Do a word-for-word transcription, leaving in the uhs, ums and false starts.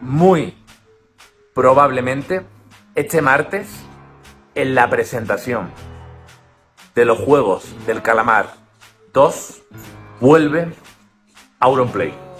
Muy probablemente este martes, en la presentación de los Juegos del Calamar dos, vuelve Auronplay.